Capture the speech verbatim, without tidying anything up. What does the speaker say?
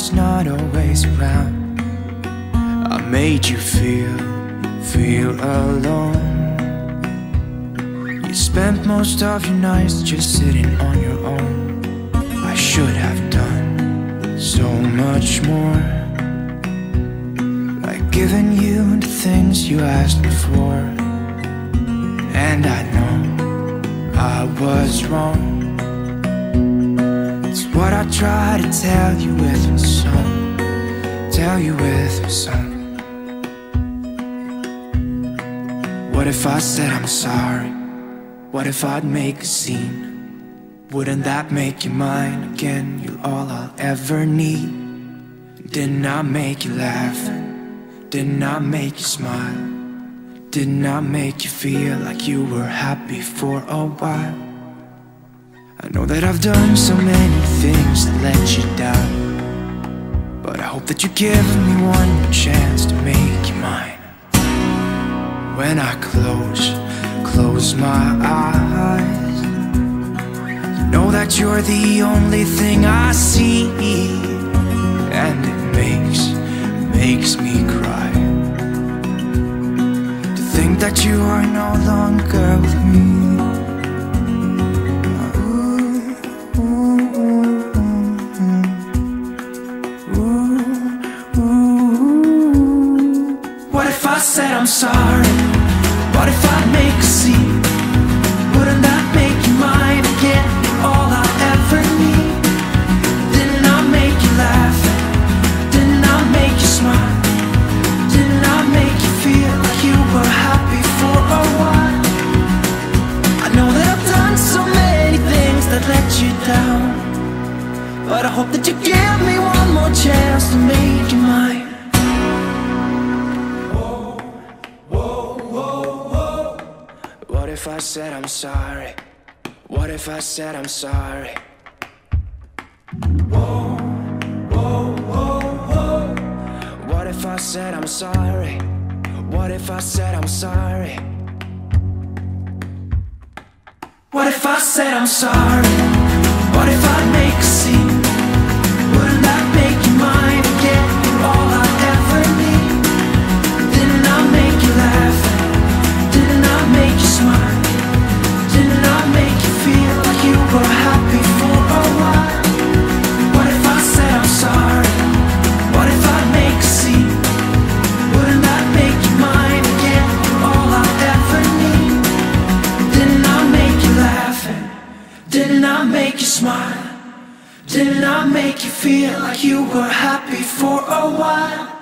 was not always around. I made you feel, feel alone. You spent most of your nights just sitting on your own. I should have done so much more, like giving you the things you asked for. And I know I was wrong. It's what I try to tell you with my song, tell you with my song. What if I said I'm sorry? What if I'd make a scene? Wouldn't that make you mine again? You're all I'll ever need. Didn't I make you laugh? Didn't I make you smile? Didn't I make you feel like you were happy for a while? I know that I've done so many things that let you down, but I hope that you give me one more chance to make you mine. When I close, close my eyes, you know that you're the only thing I see, and it makes, makes me cry to think that you are no longer with me. I said I'm sorry. What if I make a scene? Wouldn't that make you mine again? You're all I ever need. Didn't I make you laugh? Didn't I make you smile? Didn't I make you feel like you were happy for a while? I know that I've done so many things that let you down, but I hope that you give me one more chance to make you mine. What if I said I'm sorry? What if I said I'm sorry? Whoa, whoa, whoa, whoa. What if I said I'm sorry? What if I said I'm sorry? What if I said I'm sorry? What if I make a scene? Wouldn't that make you mine again? You're all I ever need. Didn't I make you laugh? Didn't I make you smile? We're happy for a while. What if I said I'm sorry? What if I make a scene? Wouldn't that make you mine again? You're all I ever need. Didn't I make you laugh? Didn't I make you smile? Didn't I make you feel like you were happy for a while?